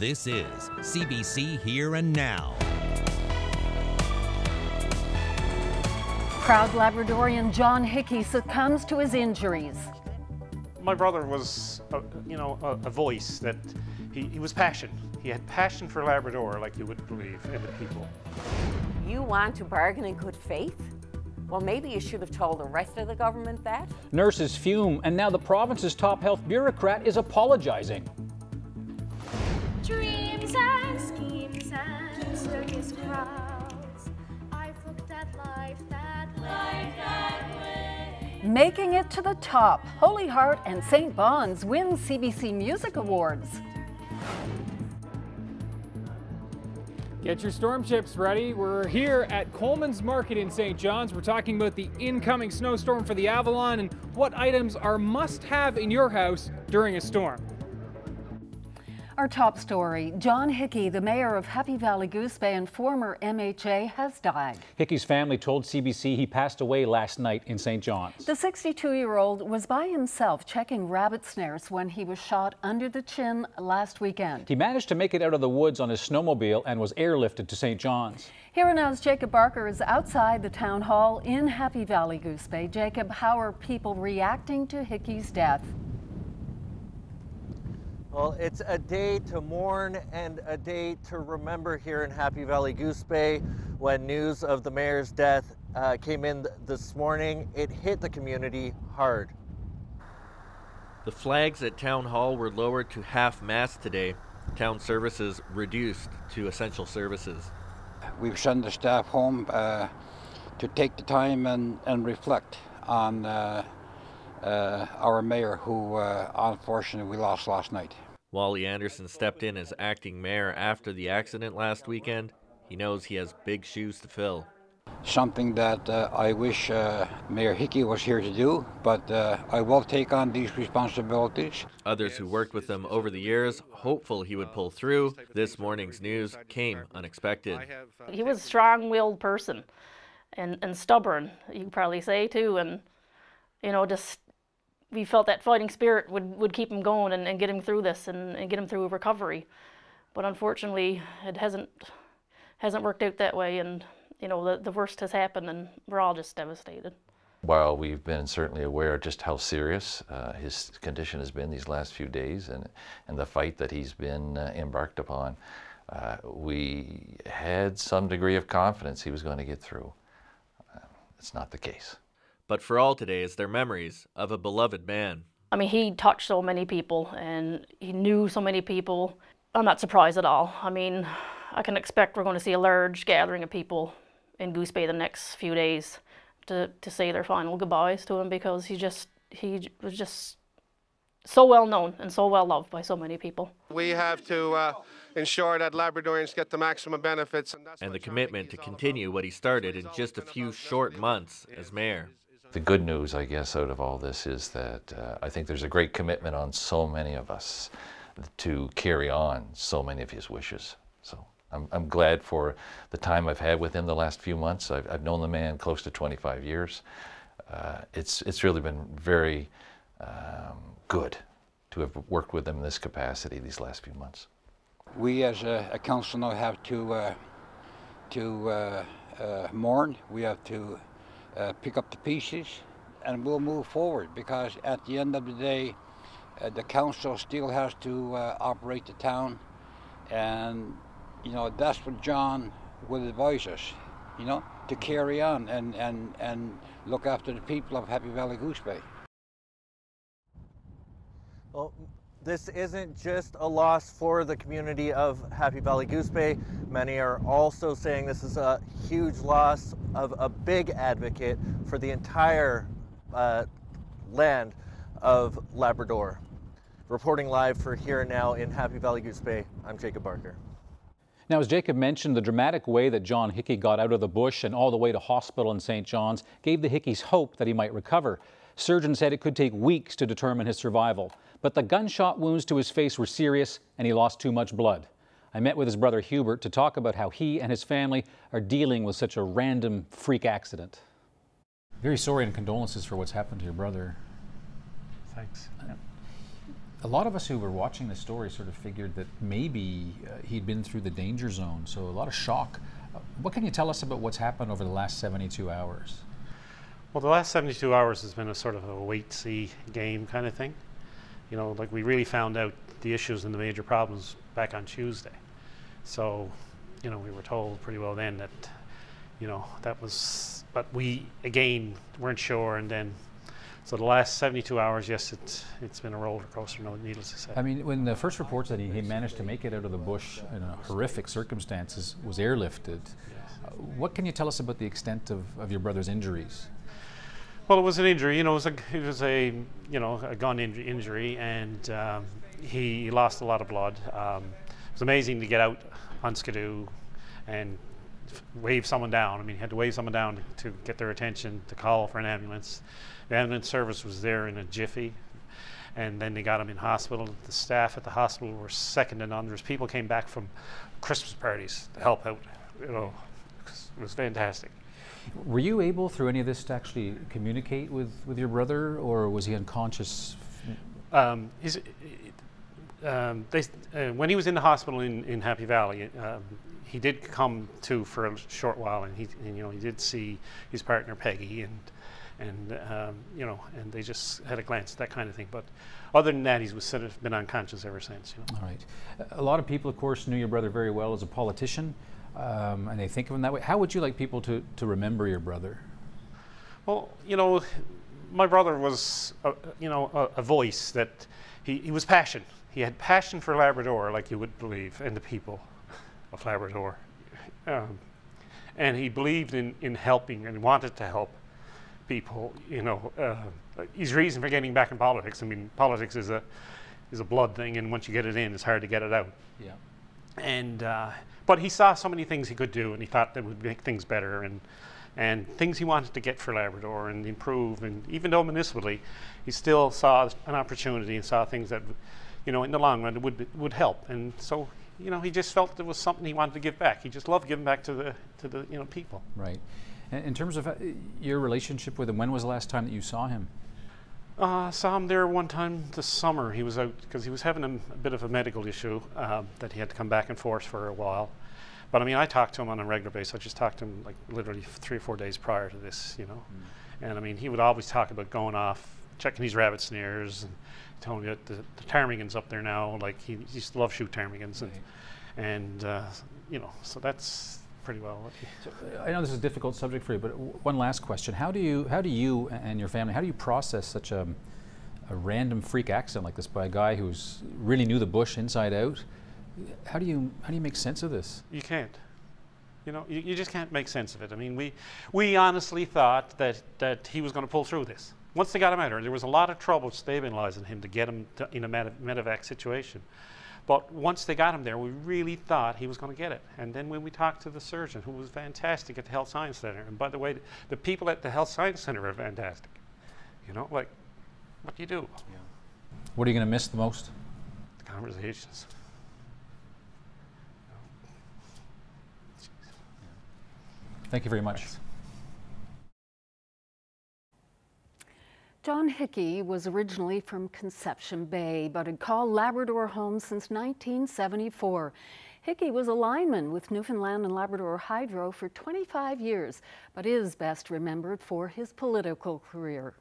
This is CBC Here and Now. Proud Labradorian John Hickey succumbs to his injuries. My brother was, a voice that he was passionate. He had passion for Labrador like you wouldn't believe, and the people. You want to bargain in good faith? Well, maybe you should have told the rest of the government that. Nurses fume, and now the province's top health bureaucrat is apologizing. Dreams and schemes and circus crowds. I've looked at life that way. Making it to the top, Holy Heart and St. Bonds win CBC Music Awards. Get your storm chips ready. We're here at Coleman's Market in St. John's. We're talking about the incoming snowstorm for the Avalon and what items are must-have in your house during a storm. Our top story, John Hickey, the mayor of Happy Valley-Goose Bay and former MHA, has died. Hickey's family told CBC he passed away last night in St. John's. The 62-year-old was by himself checking rabbit snares when he was shot under the chin last weekend. He managed to make it out of the woods on his snowmobile and was airlifted to St. John's. Here now's Jacob Barker is outside the town hall in Happy Valley-Goose Bay. Jacob, how are people reacting to Hickey's death? Well, it's a day to mourn and a day to remember here in Happy Valley-Goose Bay. When news of the mayor's death came in this morning, it hit the community hard. The flags at Town Hall were lowered to half-mast today. Town services reduced to essential services. We've sent the staff home to take the time and reflect on our mayor, who unfortunately we lost last night. Wally Anderson stepped in as acting mayor after the accident last weekend. He knows he has big shoes to fill. Something that I wish Mayor Hickey was here to do, but I will take on these responsibilities. Others who worked with him over the years, hopeful he would pull through. This morning's news came unexpected. He was a strong-willed person and stubborn, you can probably say too, and you know, just we felt that fighting spirit would keep him going and get him through this and get him through recovery. But unfortunately, it hasn't worked out that way, and you know, the worst has happened, and we're all just devastated. While we've been certainly aware just how serious his condition has been these last few days and the fight that he's been embarked upon, we had some degree of confidence he was going to get through. It's not the case. But for all today is their memories of a beloved man. I mean, he touched so many people and he knew so many people. I'm not surprised at all. I mean, I can expect we're going to see a large gathering of people in Goose Bay the next few days to say their final goodbyes to him, because he was just so well known and so well loved by so many people. We have to ensure that Labradorians get the maximum benefits. And the commitment to continue what he started in just a few short months as mayor. The good news, I guess, out of all this is that I think there's a great commitment on so many of us to carry on so many of his wishes. So I'm glad for the time I've had with him the last few months. I've known the man close to 25 years. It's really been very good to have worked with him in this capacity these last few months. We as a council now have to mourn. We have to pick up the pieces, and we'll move forward, because at the end of the day, the council still has to operate the town, and you know, that's what John would advise us, you know, to carry on and look after the people of Happy Valley-Goose Bay. Well, this isn't just a loss for the community of Happy Valley-Goose Bay. Many are also saying this is a huge loss of a big advocate for the entire land of Labrador. Reporting live for Here and Now in Happy Valley-Goose Bay, I'm Jacob Barker. Now, as Jacob mentioned, the dramatic way that John Hickey got out of the bush and all the way to hospital in St. John's gave the Hickeys hope that he might recover. Surgeons said it could take weeks to determine his survival, but the gunshot wounds to his face were serious and he lost too much blood. I met with his brother Hubert to talk about how he and his family are dealing with such a random freak accident. Very sorry, and condolences for what's happened to your brother. Thanks. a lot of us who were watching the story sort of figured that maybe he'd been through the danger zone, so a lot of shock. What can you tell us about what's happened over the last 72 hours? Well, the last 72 hours has been a sort of a wait-see game kind of thing. You know, like we really found out the issues and the major problems back on Tuesday. So, you know, we were told pretty well then that, you know, that was, but we, again, weren't sure, and then, so the last 72 hours, yes, it's been a roller coaster, needless to say. I mean, when the first reports that he managed to make it out of the bush in horrific circumstances, was airlifted, what can you tell us about the extent of your brother's injuries? Well, it was an injury, you know, it was a you know, a gun injury, and he lost a lot of blood. It was amazing to get out on skidoo and wave someone down. I mean, he had to wave someone down to get their attention, to call for an ambulance. The ambulance service was there in a jiffy, and then they got him in hospital. The staff at the hospital were second to none. There's people came back from Christmas parties to help out. You know, it was fantastic. Were you able through any of this to actually communicate with your brother, or was he unconscious? When he was in the hospital in Happy Valley, he did come to for a short while, and he did see his partner Peggy, and you know, and they just had a glance, that kind of thing. But other than that, he's sort of been unconscious ever since. You know? All right. A lot of people, of course, knew your brother very well as a politician, and they think of him that way. How would you like people to remember your brother? Well, you know, my brother was, a voice that he was passionate. He had passion for Labrador, like you would believe, and the people of Labrador. And he believed in helping and wanted to help people, you know. His reason for getting back in politics, I mean, politics is a blood thing, and once you get it in, it's hard to get it out. Yeah. And, but he saw so many things he could do, and he thought that would make things better, and things he wanted to get for Labrador and improve, and even though municipally, he still saw an opportunity and saw things that, you know, in the long run, it would help. And so, you know, he just felt there was something he wanted to give back. He just loved giving back to the you know, people. Right. In terms of your relationship with him, when was the last time that you saw him? Saw him there one time this summer. He was out because he was having a bit of a medical issue that he had to come back and forth for a while. But I mean, I talked to him on a regular basis. I just talked to him like literally 3 or 4 days prior to this, you know. Mm. And I mean, he would always talk about going off, checking these rabbit snares, and telling me that the ptarmigan's up there now. Like he used to love shoot ptarmigans, right. and you know, so that's pretty well. So, I know this is a difficult subject for you, but one last question: how do you and your family, how do you process such a random freak accident like this by a guy who's really knew the bush inside out? How do you make sense of this? You can't. You know, you just can't make sense of it. I mean, we honestly thought that he was going to pull through this. Once they got him out there, there was a lot of trouble stabilizing him to get him in a medevac situation. But once they got him there, we really thought he was going to get it. And then when we talked to the surgeon, who was fantastic at the Health Sciences Center, and by the way, the people at the Health Sciences Center are fantastic. You know, like, what do you do? Yeah. What are you going to miss the most? The conversations. Thank you very much. Thanks. John Hickey was originally from Conception Bay, but had called Labrador home since 1974. Hickey was a lineman with Newfoundland and Labrador Hydro for 25 years, but is best remembered for his political career.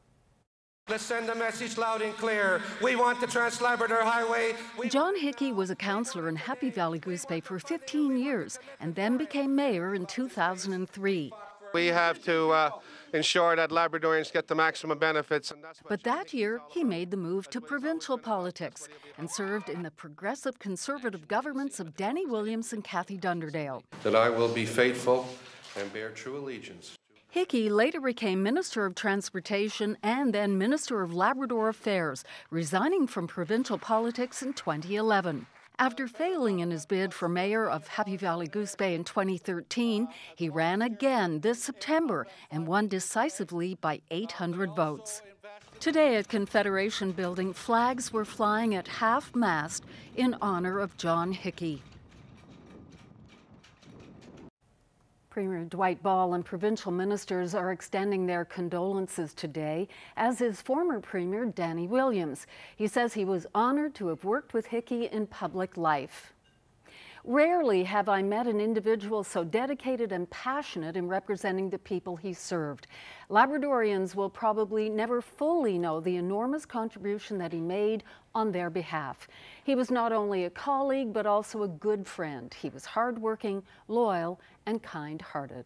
Let's send a message loud and clear. We want the Trans-Labrador Highway. John Hickey was a councillor in Happy Valley-Goose Bay for 15 years and then became mayor in 2003. We have to ensure that Labradorians get the maximum benefits. And that's but that year, he made the move to provincial politics and served in the progressive conservative governments of Danny Williams and Kathy Dunderdale. That I will be faithful and bear true allegiance. Hickey later became Minister of Transportation and then Minister of Labrador Affairs, resigning from provincial politics in 2011. After failing in his bid for mayor of Happy Valley-Goose Bay in 2013, he ran again this September and won decisively by 800 votes. Today at Confederation Building, flags were flying at half-mast in honor of John Hickey. Premier Dwight Ball and provincial ministers are extending their condolences today, as is former Premier Danny Williams. He says he was honored to have worked with Hickey in public life. Rarely have I met an individual so dedicated and passionate in representing the people he served. Labradorians will probably never fully know the enormous contribution that he made on their behalf. He was not only a colleague, but also a good friend. He was hardworking, loyal, and kind-hearted.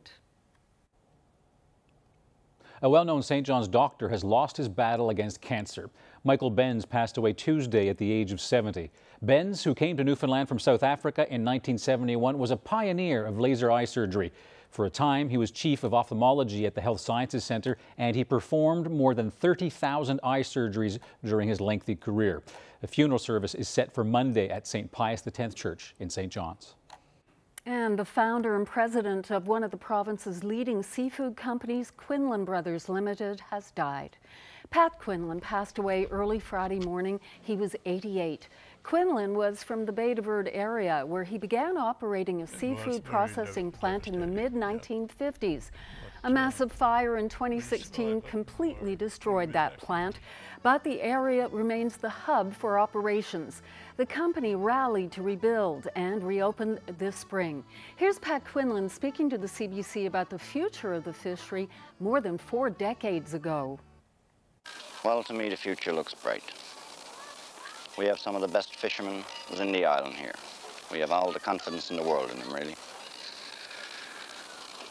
A well-known St. John's doctor has lost his battle against cancer. Michael Benz passed away Tuesday at the age of 70. Benz, who came to Newfoundland from South Africa in 1971, was a pioneer of laser eye surgery. For a time, he was chief of ophthalmology at the Health Sciences Center, and he performed more than 30,000 eye surgeries during his lengthy career. A funeral service is set for Monday at St. Pius X Church in St. John's. And the founder and president of one of the province's leading seafood companies, Quinlan Brothers Limited, has died. Pat Quinlan passed away early Friday morning. He was 88. Quinlan was from the Bay de Verde area, where he began operating a seafood processing plant in the mid-1950s. A massive fire in 2016 completely destroyed that plant, but the area remains the hub for operations. The company rallied to rebuild and reopen this spring. Here's Pat Quinlan speaking to the CBC about the future of the fishery more than 4 decades ago. Well, to me, the future looks bright. We have some of the best fishermen within the island here. We have all the confidence in the world in them, really.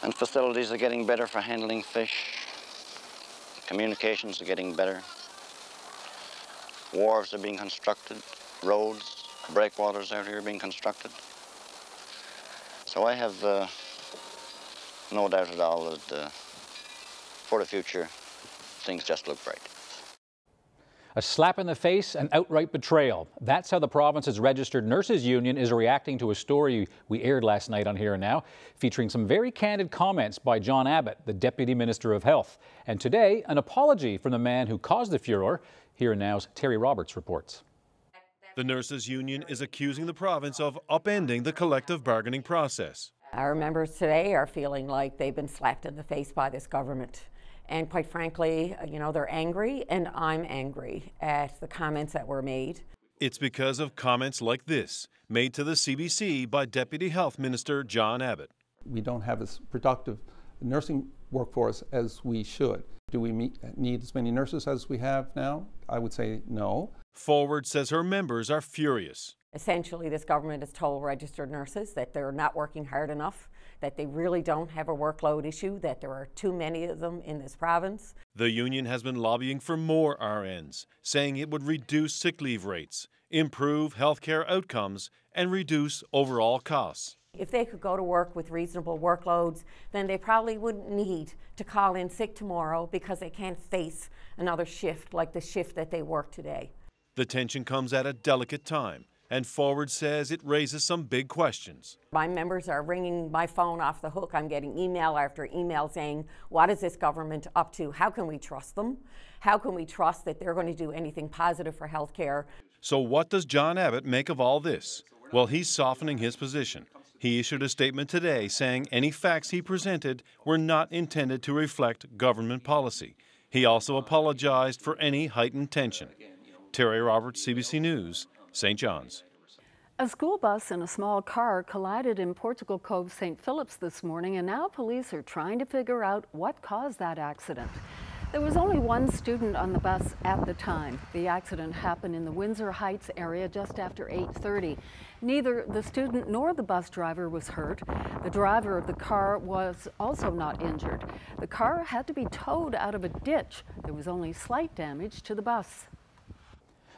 And facilities are getting better for handling fish. Communications are getting better. Wharves are being constructed. Roads, breakwaters out here are being constructed. So I have no doubt at all that for the future, things just look bright. A slap in the face, an outright betrayal. That's how the province's registered nurses union is reacting to a story we aired last night on Here and Now, featuring some very candid comments by John Abbott, the Deputy Minister of Health. And today, an apology from the man who caused the furor. Here and Now's Terry Roberts reports. The nurses union is accusing the province of upending the collective bargaining process. Our members today are feeling like they've been slapped in the face by this government. And quite frankly, you know, they're angry, and I'm angry at the comments that were made. It's because of comments like this, made to the CBC by Deputy Health Minister John Abbott. We don't have as productive nursing workforce as we should. Do we need as many nurses as we have now? I would say no. Forward says her members are furious. Essentially, this government has told registered nurses that they're not working hard enough, that they really don't have a workload issue, that there are too many of them in this province. The union has been lobbying for more RNs, saying it would reduce sick leave rates, improve health care outcomes, and reduce overall costs. If they could go to work with reasonable workloads, then they probably wouldn't need to call in sick tomorrow because they can't face another shift like the shift that they work today. The tension comes at a delicate time. And Forward says it raises some big questions. My members are ringing my phone off the hook. I'm getting email after email saying, what is this government up to? How can we trust them? How can we trust that they're going to do anything positive for health care? So what does John Abbott make of all this? Well, he's softening his position. He issued a statement today saying any facts he presented were not intended to reflect government policy. He also apologized for any heightened tension. Terry Roberts, CBC News, St. John's. A school bus and a small car collided in Portugal Cove, St. Philips this morning, and now police are trying to figure out what caused that accident. There was only one student on the bus at the time. The accident happened in the Windsor Heights area just after 8:30. Neither the student nor the bus driver was hurt. The driver of the car was also not injured. The car had to be towed out of a ditch. There was only slight damage to the bus.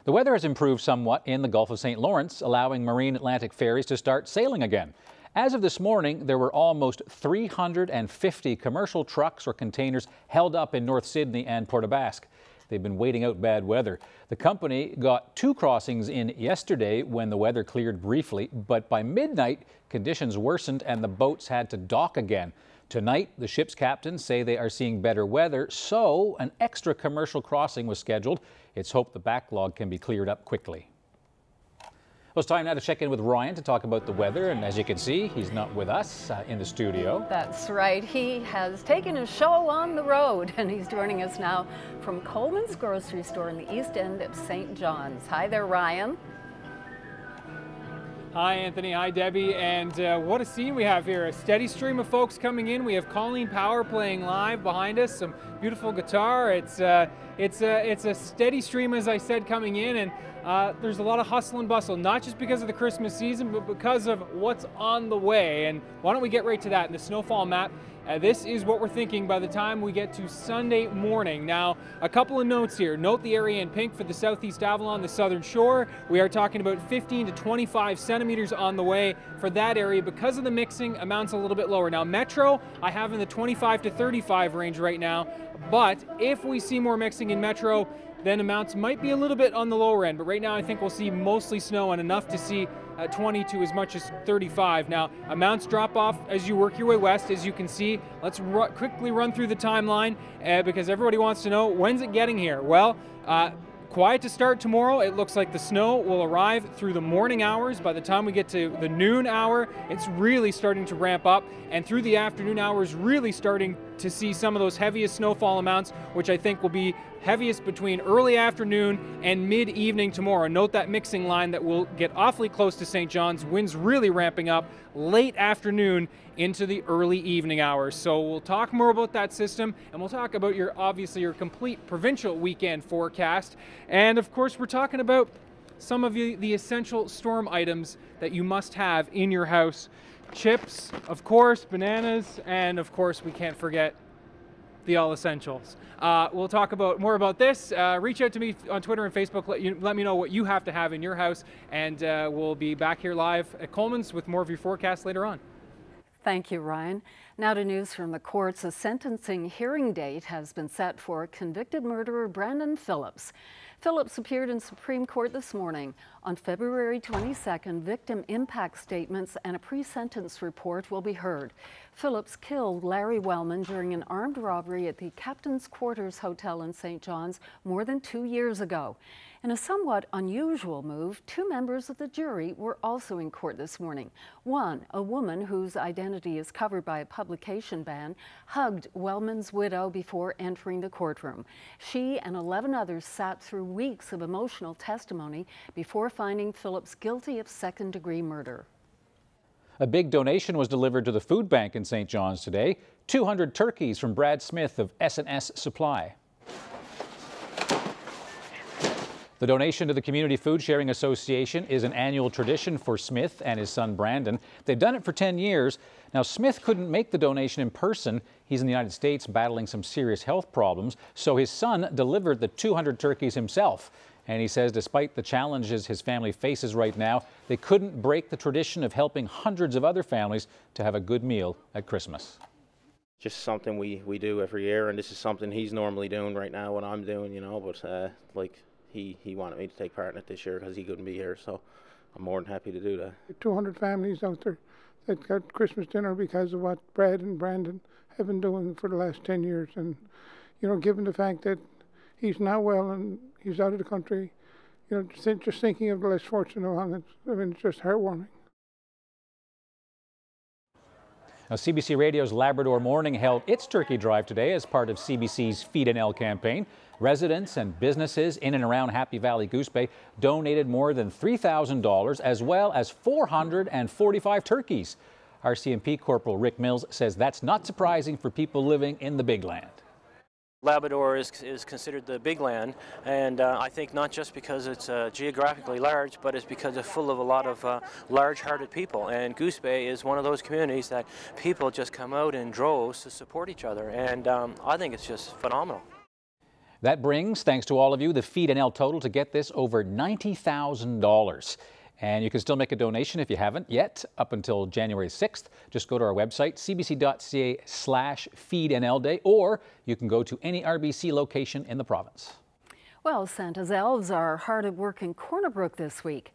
The weather has improved somewhat in the Gulf of St. Lawrence, allowing Marine Atlantic ferries to start sailing again. As of this morning, there were almost 350 commercial trucks or containers held up in North Sydney and Port aux Basques. They've been waiting out bad weather. The company got 2 crossings in yesterday when the weather cleared briefly, but by midnight, conditions worsened and the boats had to dock again. Tonight, the ship's captains say they are seeing better weather, so an extra commercial crossing was scheduled. It's hoped the backlog can be cleared up quickly. Well, it's time now to check in with Ryan to talk about the weather, and as you can see, he's not with us in the studio. That's right. He has taken his show on the road, and he's joining us now from Coleman's grocery store in the east end of St. John's. Hi there, Ryan. Hi, Anthony. Hi, Debbie. And what a scene we have here. A steady stream of folks coming in. We have Colleen Power playing live behind us, some beautiful guitar. It's a steady stream, as I said, coming in, and there's a lot of hustle and bustle, not just because of the Christmas season, but because of what's on the way. And why don't we get right to that in the snowfall map? This is what we're thinking by the time we get to Sunday morning. Now, a couple of notes here. Note the area in pink for the southeast Avalon, the southern shore. We are talking about 15 to 25 centimeters on the way for that area. Because of the mixing, amounts a little bit lower. Now, Metro, I have in the 25 to 35 range right now. But if we see more mixing in Metro, then amounts might be a little bit on the lower end. But right now, I think we'll see mostly snow and enough to see 20 to as much as 35. Now, amounts drop off as you work your way west, as you can see. Let's quickly run through the timeline because everybody wants to know, when's it getting here? Well, quiet to start tomorrow. It looks like the snow will arrive through the morning hours. By the time we get to the noon hour, it's really starting to ramp up, and through the afternoon hours, really starting to see some of those heaviest snowfall amounts, which I think will be heaviest between early afternoon and mid-evening tomorrow. Note that mixing line that will get awfully close to St. John's. Winds really ramping up late afternoon into the early evening hours. So we'll talk more about that system, and we'll talk about your, obviously, your complete provincial weekend forecast. And of course, we're talking about some of the essential storm items that you must have in your house. Chips, of course, bananas, and of course, we can't forget the all essentials. We'll talk about more about this. Reach out to me on Twitter and Facebook. Let me know what you have to have in your house, and we'll be back here live at Coleman's with more of your forecast later on. Thank you, Ryan. Now to news from the courts. A sentencing hearing date has been set for convicted murderer Brandon Phillips. Phillips appeared in Supreme Court this morning. On February 22nd, victim impact statements and a pre-sentence report will be heard. Phillips killed Larry Wellman during an armed robbery at the Captain's Quarters Hotel in St. John's more than 2 years ago. In a somewhat unusual move, two members of the jury were also in court this morning. One, a woman whose identity is covered by a publication ban, hugged Wellman's widow before entering the courtroom. She and 11 others sat through weeks of emotional testimony before finding Phillips guilty of second-degree murder. A big donation was delivered to the food bank in St. John's today. 200 turkeys from Brad Smith of S&S Supply. The donation to the Community Food Sharing Association is an annual tradition for Smith and his son Brandon. They've done it for 10 years. Now, Smith couldn't make the donation in person. He's in the United States battling some serious health problems, so his son delivered the 200 turkeys himself. And he says despite the challenges his family faces right now, they couldn't break the tradition of helping hundreds of other families to have a good meal at Christmas. Just something we do every year, and this is something he's normally doing right now, what I'm doing, you know, but He wanted me to take part in it this year because he couldn't be here, so I'm more than happy to do that. 200 families out there that got Christmas dinner because of what Brad and Brandon have been doing for the last 10 years. And, you know, given the fact that he's now well and he's out of the country, you know, just thinking of the less fortunate among us, I mean, it's just heartwarming. Now, CBC Radio's Labrador Morning held its turkey drive today as part of CBC's Feed NL campaign. Residents and businesses in and around Happy Valley-Goose Bay donated more than $3,000 as well as 445 turkeys. RCMP Corporal Rick Mills says that's not surprising for people living in the Big Land. Labrador is considered the Big Land, and I think not just because it's geographically large, but it's because it's full of a lot of large-hearted people, and Goose Bay is one of those communities that people just come out in droves to support each other, and I think it's just phenomenal. That brings, thanks to all of you, the Feed NL total to get this over $90,000. And you can still make a donation if you haven't yet, up until January 6th. Just go to our website, cbc.ca/feednlday, or you can go to any RBC location in the province. Well, Santa's elves are hard at work in Corner Brook this week.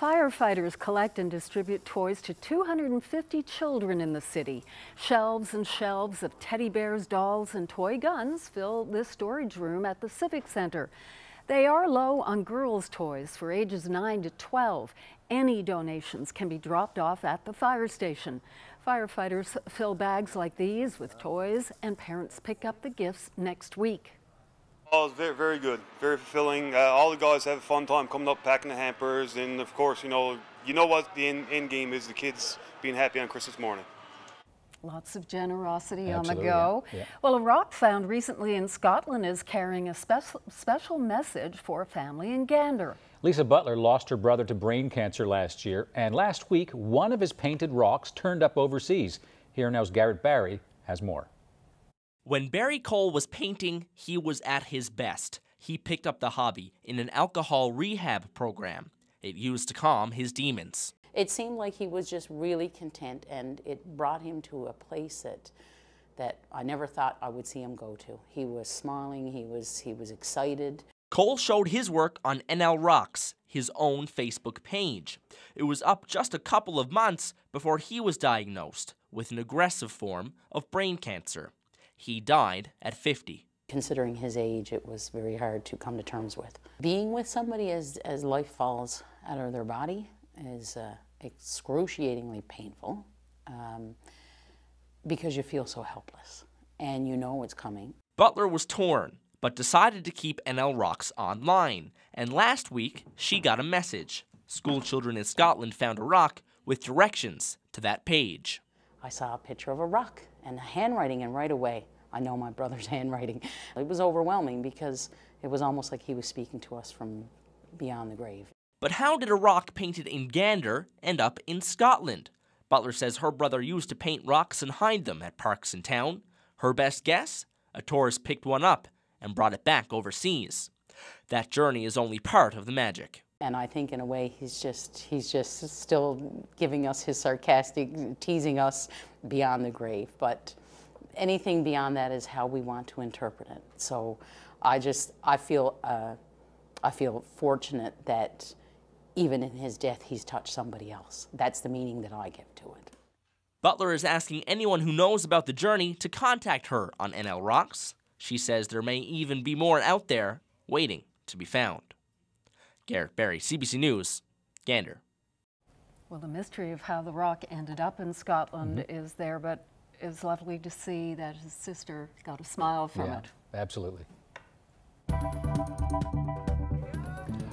Firefighters collect and distribute toys to 250 children in the city. Shelves and shelves of teddy bears, dolls, and toy guns fill this storage room at the Civic Center. They are low on girls' toys for ages 9 to 12. Any donations can be dropped off at the fire station. Firefighters fill bags like these with toys, and parents pick up the gifts next week. Oh, it's very, very good, very fulfilling. All the guys have a fun time coming up, packing the hampers, and of course, you know what the end game is, the kids being happy on Christmas morning. Lots of generosity on the go. Yeah. Yeah. Well, a rock found recently in Scotland is carrying a special message for a family in Gander. Lisa Butler lost her brother to brain cancer last year, and last week, one of his painted rocks turned up overseas. Here now's Garrett Barry has more. When Barry Cole was painting, he was at his best. He picked up the hobby in an alcohol rehab program. It used to calm his demons. It seemed like he was just really content, and it brought him to a place that I never thought I would see him go to. He was smiling, he was excited. Cole showed his work on NL Rocks, his own Facebook page. It was up just a couple of months before he was diagnosed with an aggressive form of brain cancer. He died at 50. Considering his age, it was very hard to come to terms with. Being with somebody as life falls out of their body is excruciatingly painful because you feel so helpless and you know it's coming. Butler was torn but decided to keep NL Rocks online, and last week she got a message. School children in Scotland found a rock with directions to that page. I saw a picture of a rock and a handwriting, and right away I know my brother's handwriting. It was overwhelming because it was almost like he was speaking to us from beyond the grave. But how did a rock painted in Gander end up in Scotland? Butler says her brother used to paint rocks and hide them at parks in town. Her best guess? A tourist picked one up and brought it back overseas. That journey is only part of the magic. And I think in a way he's just still giving us his sarcastic, teasing us beyond the grave. But anything beyond that is how we want to interpret it. So I feel fortunate that even in his death, he's touched somebody else. That's the meaning that I give to it. Butler is asking anyone who knows about the journey to contact her on NL Rocks. She says there may even be more out there waiting to be found. Garrett Barry, CBC News, Gander. Well, the mystery of how the rock ended up in Scotland is there, but it's lovely to see that his sister got a smile from it. Absolutely.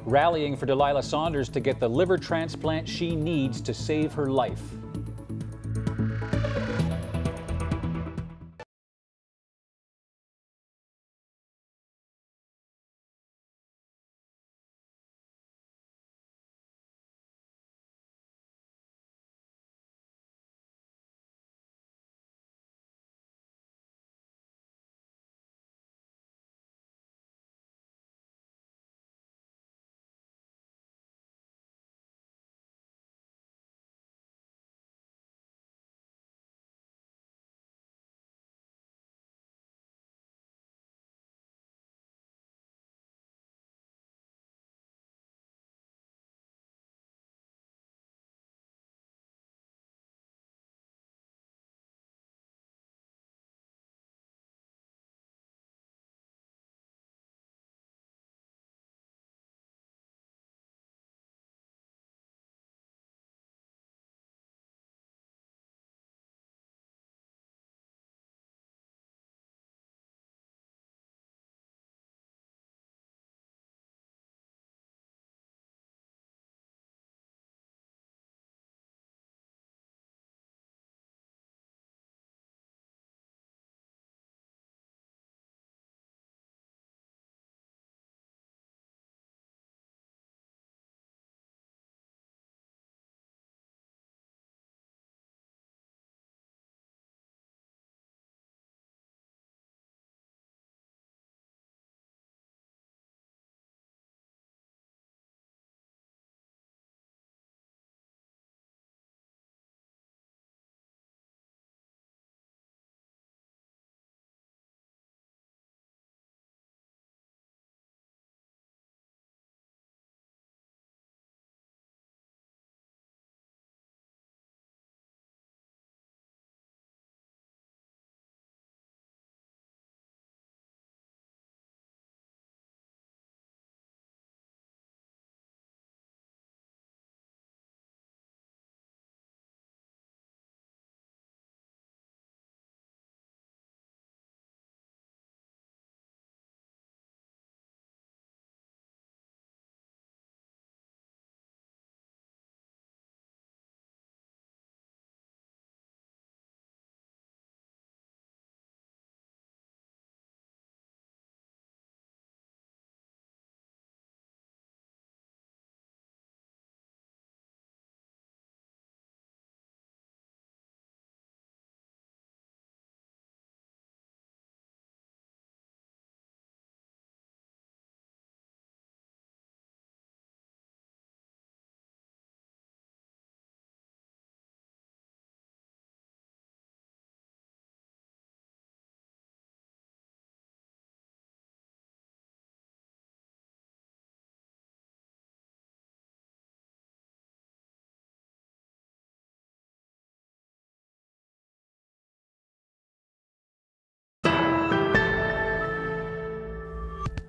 Rallying for Delilah Saunders to get the liver transplant she needs to save her life.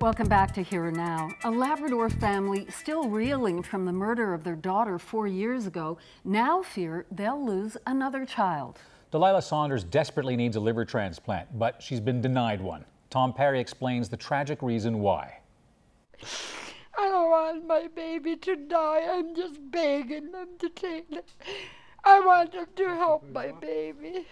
Welcome back to Here and Now. A Labrador family still reeling from the murder of their daughter 4 years ago now fear they'll lose another child. Delilah Saunders desperately needs a liver transplant, but she's been denied one. Tom Parry explains the tragic reason why. I don't want my baby to die. I'm just begging them to take it. I want them to help my baby.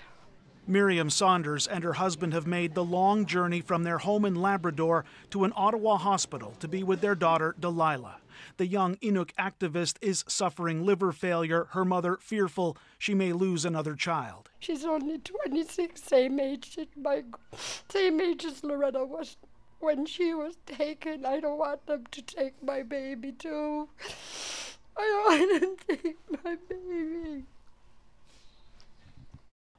Miriam Saunders and her husband have made the long journey from their home in Labrador to an Ottawa hospital to be with their daughter, Delilah. The young Inuk activist is suffering liver failure, her mother fearful she may lose another child. She's only 26, same age as Loretta was when she was taken. I don't want them to take my baby too. I don't want them to take my baby.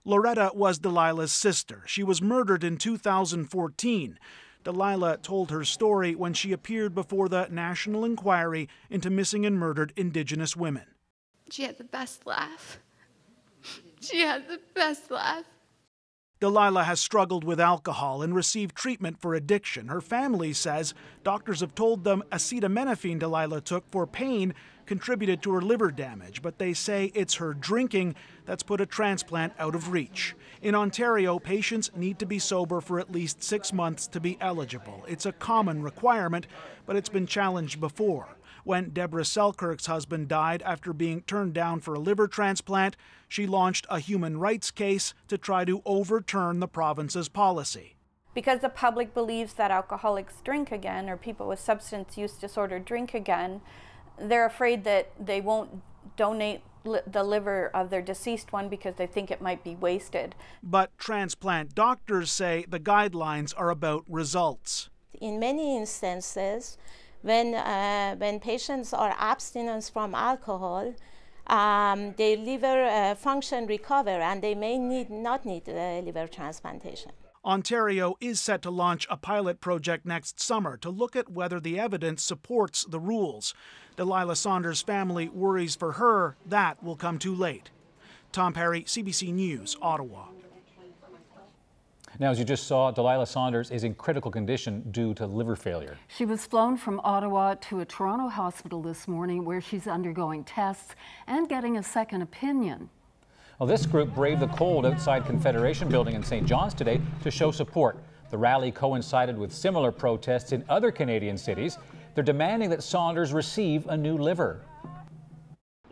Loretta was Delilah's sister. She was murdered in 2014. Delilah told her story when she appeared before the National Inquiry into Missing and Murdered Indigenous Women. She had the best laugh. She had the best laugh. Delilah has struggled with alcohol and received treatment for addiction. Her family says doctors have told them acetaminophen Delilah took for pain contributed to her liver damage, but they say it's her drinking that's put a transplant out of reach. In Ontario, patients need to be sober for at least 6 months to be eligible. It's a common requirement, but it's been challenged before. When Deborah Selkirk's husband died after being turned down for a liver transplant, she launched a human rights case to try to overturn the province's policy. Because the public believes that alcoholics drink again, or people with substance use disorder drink again, they're afraid that they won't donate the liver of their deceased one because they think it might be wasted. But transplant doctors say the guidelines are about results. In many instances, when patients are abstinent from alcohol, their liver function recovers and they may not need liver transplantation. Ontario is set to launch a pilot project next summer to look at whether the evidence supports the rules. Delilah Saunders' family worries for her that will come too late. Tom Parry, CBC News, Ottawa. Now, as you just saw, Delilah Saunders is in critical condition due to liver failure. She was flown from Ottawa to a Toronto hospital this morning where she's undergoing tests and getting a second opinion. Well, this group braved the cold outside Confederation Building in St. John's today to show support. The rally coincided with similar protests in other Canadian cities. They're demanding that Saunders receive a new liver.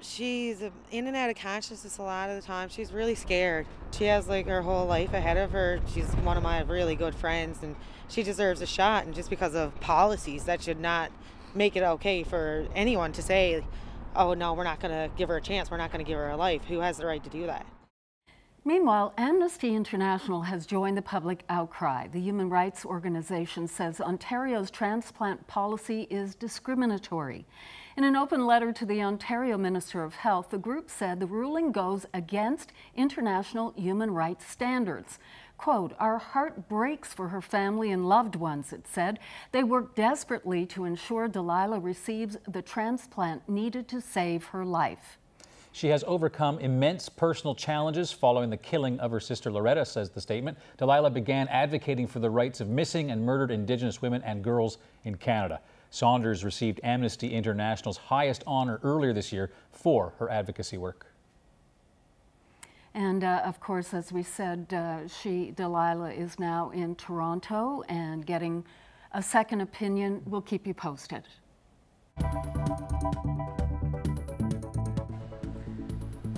She's in and out of consciousness a lot of the time. She's really scared. She has like her whole life ahead of her. She's one of my really good friends and she deserves a shot, and just because of policies that should not make it okay for anyone to say, oh no, we're not gonna give her a chance, we're not gonna give her a life. Who has the right to do that? Meanwhile, Amnesty International has joined the public outcry. The human rights organization says Ontario's transplant policy is discriminatory. In an open letter to the Ontario Minister of Health, the group said the ruling goes against international human rights standards. Quote, "Our heart breaks for her family and loved ones," it said. "They work desperately to ensure Delilah receives the transplant needed to save her life." She has overcome immense personal challenges following the killing of her sister Loretta, says the statement. Delilah began advocating for the rights of missing and murdered Indigenous women and girls in Canada. Saunders received Amnesty International's highest honor earlier this year for her advocacy work. And of course, as we said, Delilah is now in Toronto and getting a second opinion. We'll keep you posted.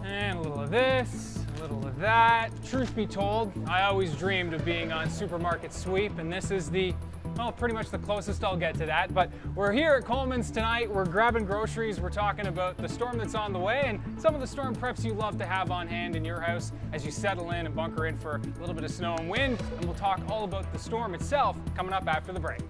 And a little of this, a little of that. Truth be told, I always dreamed of being on Supermarket Sweep, and this is the, well, pretty much the closest I'll get to that. But we're here at Coleman's tonight. We're grabbing groceries. We're talking about the storm that's on the way and some of the storm preps you love to have on hand in your house as you settle in and bunker in for a little bit of snow and wind. And we'll talk all about the storm itself coming up after the break.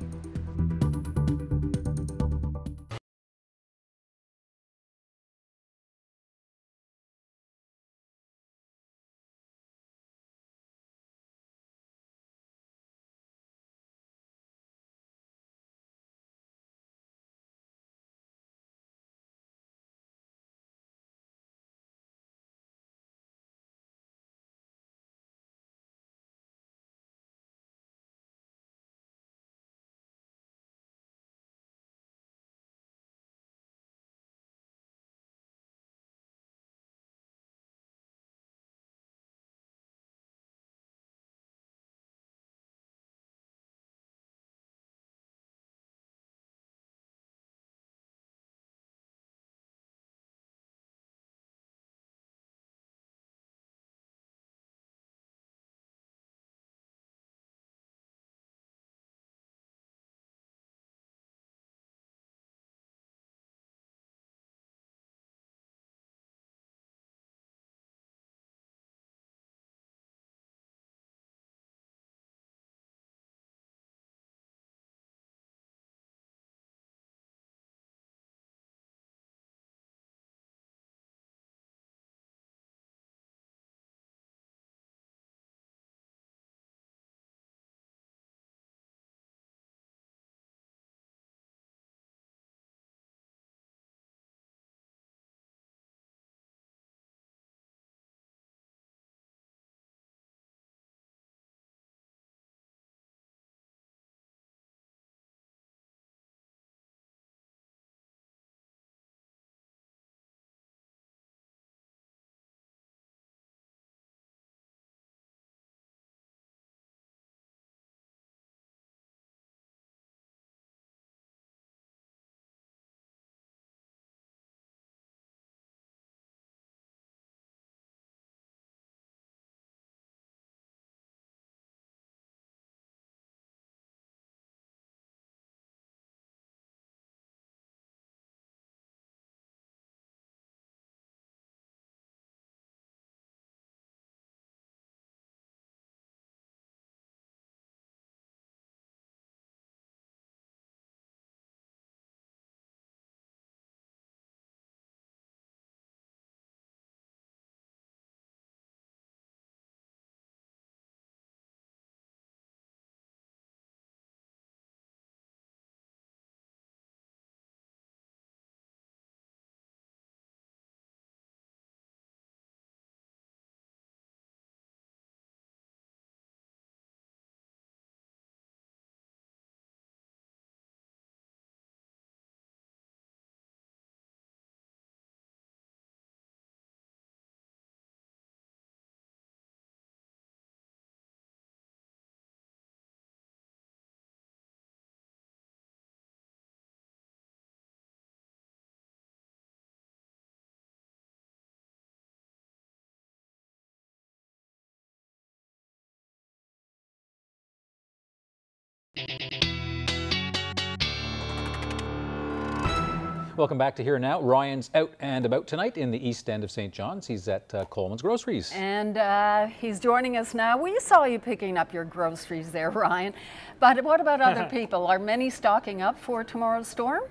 Welcome back to Here Now. Ryan's out and about tonight in the East End of St. John's. He's at Coleman's Groceries. And he's joining us now. We saw you picking up your groceries there, Ryan. But what about other people? Are many stocking up for tomorrow's storm?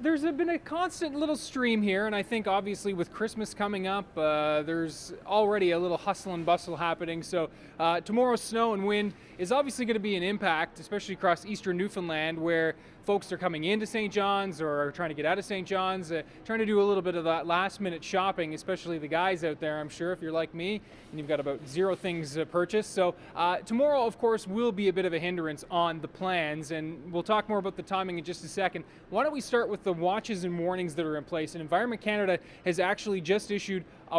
There's been a constant little stream here, and I think obviously with Christmas coming up, there's already a little hustle and bustle happening. So tomorrow's snow and wind is obviously going to be an impact, especially across eastern Newfoundland, where folks are coming into St. John's or are trying to get out of St. John's, trying to do a little bit of that last minute shopping, especially the guys out there, I'm sure, if you're like me and you've got about zero things purchased. So tomorrow, of course, will be a bit of a hindrance on the plans, and we'll talk more about the timing in just a second. Why don't we start with the watches and warnings that are in place? And Environment Canada has actually just issued a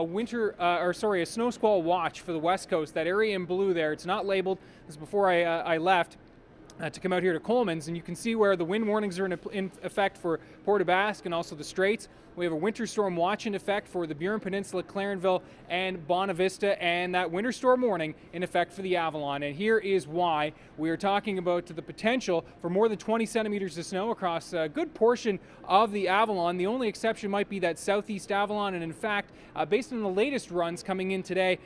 a snow squall watch for the West Coast. That area in blue there, it's not labeled. This is before I left to come out here to Coleman's, and you can see where the wind warnings are in effect for Port aux Basques and also the Straits. We have a winter storm watch in effect for the Burin Peninsula, Clarenville, and Bonavista, and that winter storm warning in effect for the Avalon. And here is why. We are talking about the potential for more than 20 centimeters of snow across a good portion of the Avalon. The only exception might be that southeast Avalon, and in fact, based on the latest runs coming in today,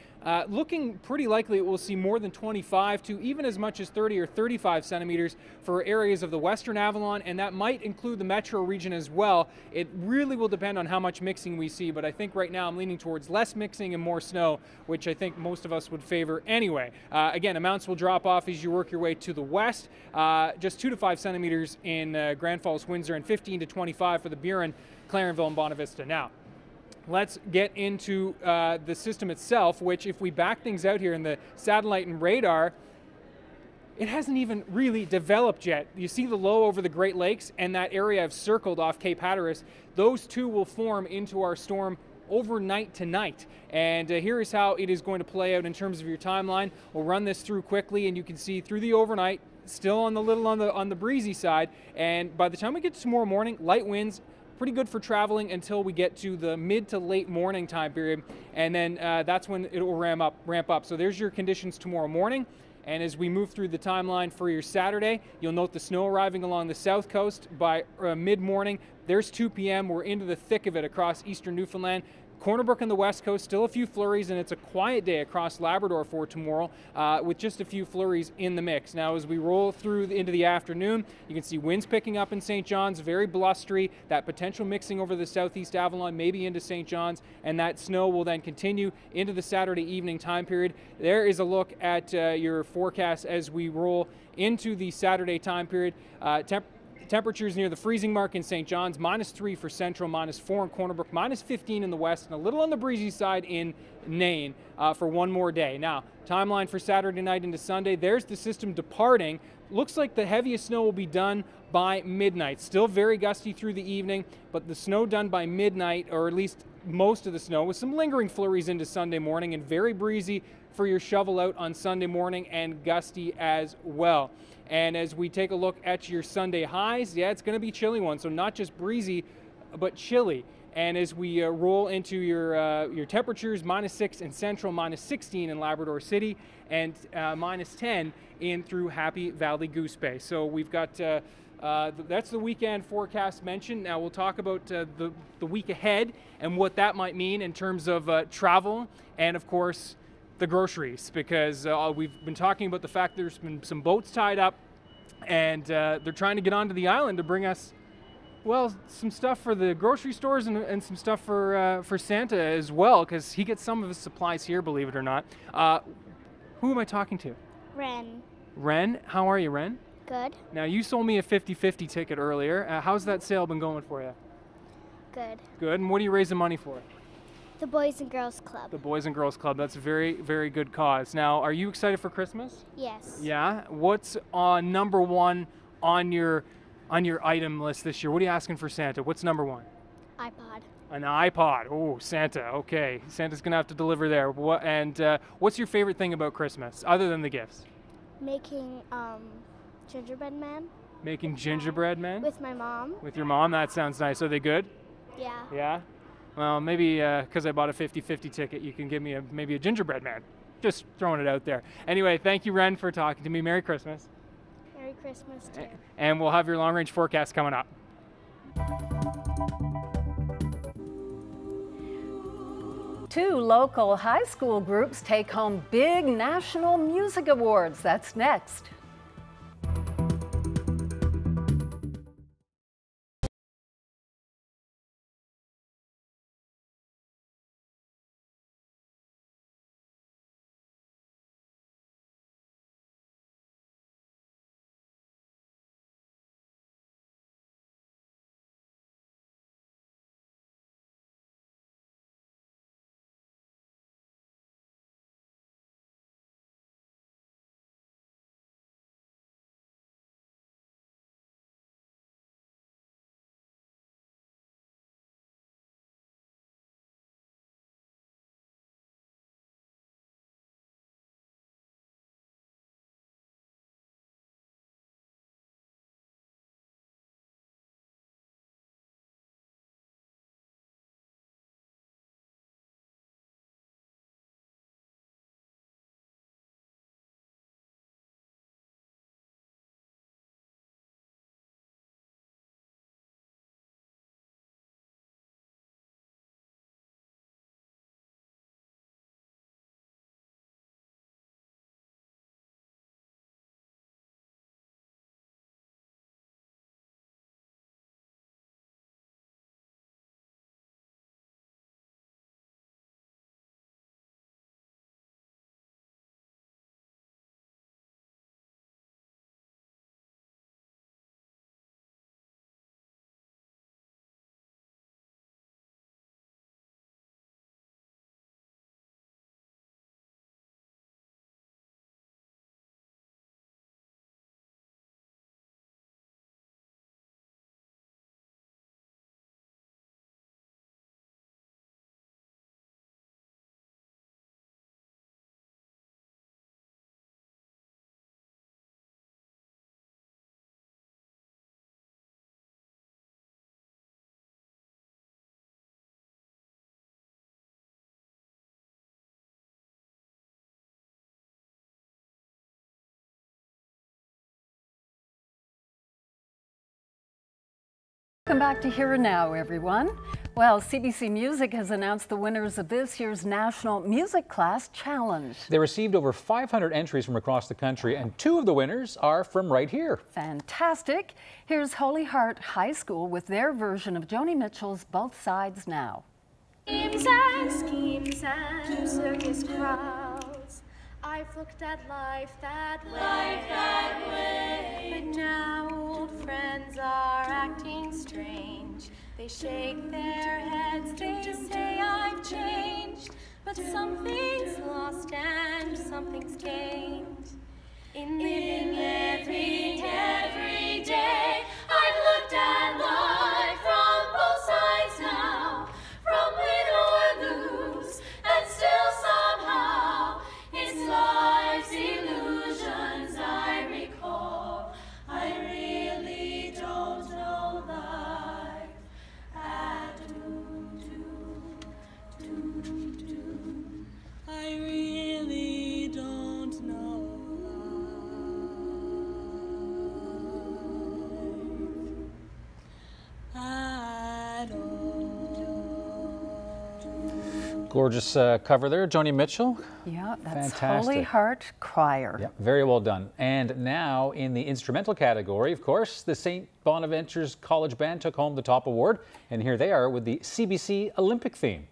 looking pretty likely we'll see more than 25 to even as much as 30 or 35 centimeters for areas of the western Avalon, and that might include the metro region as well. It really will depend on how much mixing we see, but I think right now I'm leaning towards less mixing and more snow, which I think most of us would favor anyway. Again, amounts will drop off as you work your way to the west, just 2 to 5 centimeters in Grand Falls, Windsor, and 15 to 25 for the Burin, Clarenville, and Bonavista. Now, let's get into the system itself, which if we back things out here in the satellite and radar, it hasn't even really developed yet. You see the low over the Great Lakes and that area I've circled off Cape Hatteras. Those two will form into our storm overnight tonight. And here is how it is going to play out in terms of your timeline. We'll run this through quickly, and you can see through the overnight, still on the breezy side. And by the time we get to tomorrow morning, light winds, pretty good for traveling until we get to the mid to late morning time period. And then that's when it will ramp up. So there's your conditions tomorrow morning. And as we move through the timeline for your Saturday, you'll note the snow arriving along the south coast by mid-morning. There's 2 p.m. We're into the thick of it across eastern Newfoundland. Corner Brook on the west coast, still a few flurries, and it's a quiet day across Labrador for tomorrow with just a few flurries in the mix. Now, as we roll through into the afternoon, you can see winds picking up in St. John's, very blustery. That potential mixing over the southeast Avalon, maybe into St. John's, and that snow will then continue into the Saturday evening time period. There is a look at your forecast as we roll into the Saturday time period. Temperatures near the freezing mark in St. John's, -3 for Central, -4 in Corner Brook, -15 in the west, and a little on the breezy side in Nain for one more day. Now, timeline for Saturday night into Sunday, there's the system departing. Looks like the heaviest snow will be done by midnight. Still very gusty through the evening, but the snow done by midnight, or at least most of the snow, with some lingering flurries into Sunday morning, and very breezy for your shovel out on Sunday morning, and gusty as well. And as we take a look at your Sunday highs, yeah, it's going to be chilly one, so not just breezy, but chilly. And as we roll into your temperatures, -6 in Central, -16 in Labrador City, and -10 in through Happy Valley-Goose Bay. So we've got that's the weekend forecast mentioned. Now we'll talk about the week ahead and what that might mean in terms of travel and, of course, the groceries, because we've been talking about the fact there's been some boats tied up, and they're trying to get onto the island to bring us, well, some stuff for the grocery stores and some stuff for Santa as well, because he gets some of his supplies here, believe it or not. Who am I talking to? Ren. Ren, how are you, Ren? Good. Now, you sold me a 50-50 ticket earlier. How's that sale been going for you? Good. Good, and what are you raising money for? The Boys and Girls Club. The Boys and Girls Club. That's a very, very good cause. Now, are you excited for Christmas? Yes. Yeah? What's on #1 on your item list this year? What are you asking for Santa? What's #1? iPod. An iPod. Oh, Santa. Okay. Santa's going to have to deliver there. And what's your favorite thing about Christmas, other than the gifts? Making gingerbread man. Making gingerbread man? With my mom. With your mom? That sounds nice. Are they good? Yeah. Yeah? Well, maybe because I bought a 50-50 ticket, you can give me maybe a gingerbread man. Just throwing it out there. Anyway, thank you, Ren, for talking to me. Merry Christmas. Merry Christmas, too. And we'll have your long-range forecast coming up. Two local high school groups take home big national music awards. That's next. Welcome back to Here and Now, everyone. Well, CBC Music has announced the winners of this year's National Music Class Challenge. They received over 500 entries from across the country, and two of the winners are from right here. Fantastic. Here's Holy Heart High School with their version of Joni Mitchell's Both Sides Now. Schemes and circus crowds. I've looked at life that way. But now old friends are acting strange. They shake their heads, they say I've changed. But something's lost and something's gained. In living every day, I've looked at life from both sides now. From win or lose, and still somehow it's life's illusions I recall. I really don't know life. I really don't know life at all. Gorgeous cover there, Joni Mitchell. Yeah, that's fantastic. Holy Heart Choir. Yeah, very well done. And now in the instrumental category, of course, the St. Bonaventure's College Band took home the top award, and here they are with the CBC Olympic theme.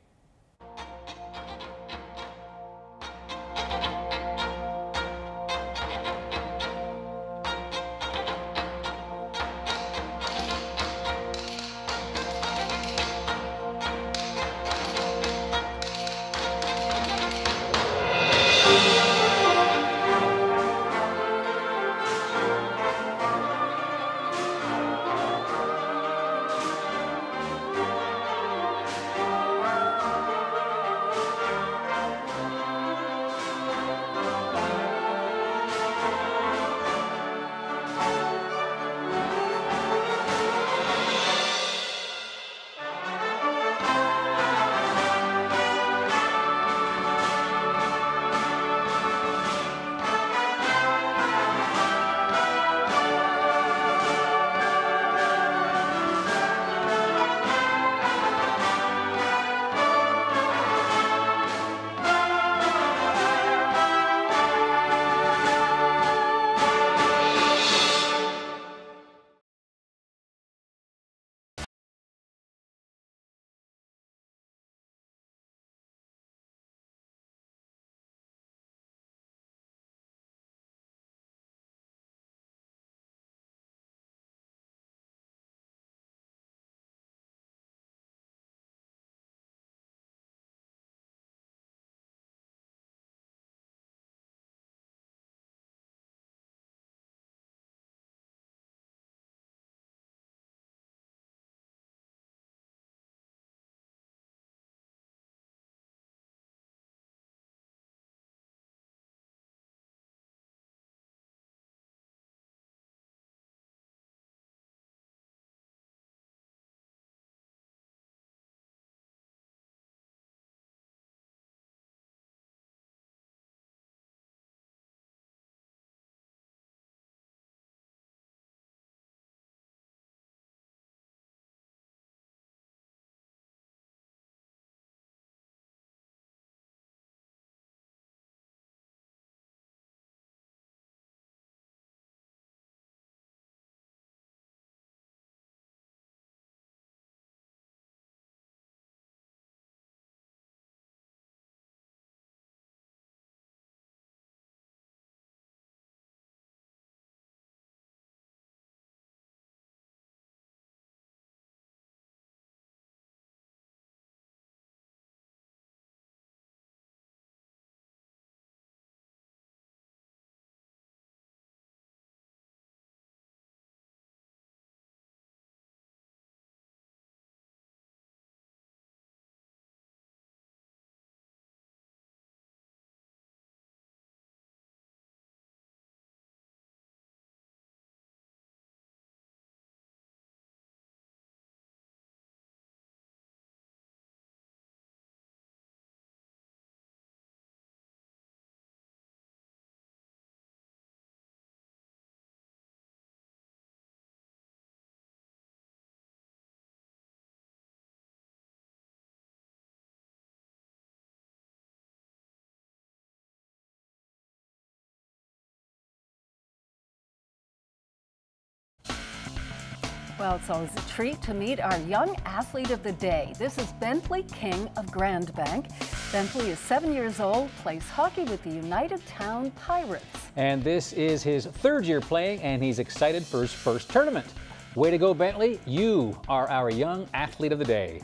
Well, it's always a treat to meet our young athlete of the day. This is Bentley King of Grand Bank. Bentley is 7 years old, plays hockey with the United Town Pirates. And this is his third year playing, and he's excited for his first tournament. Way to go, Bentley. You are our young athlete of the day.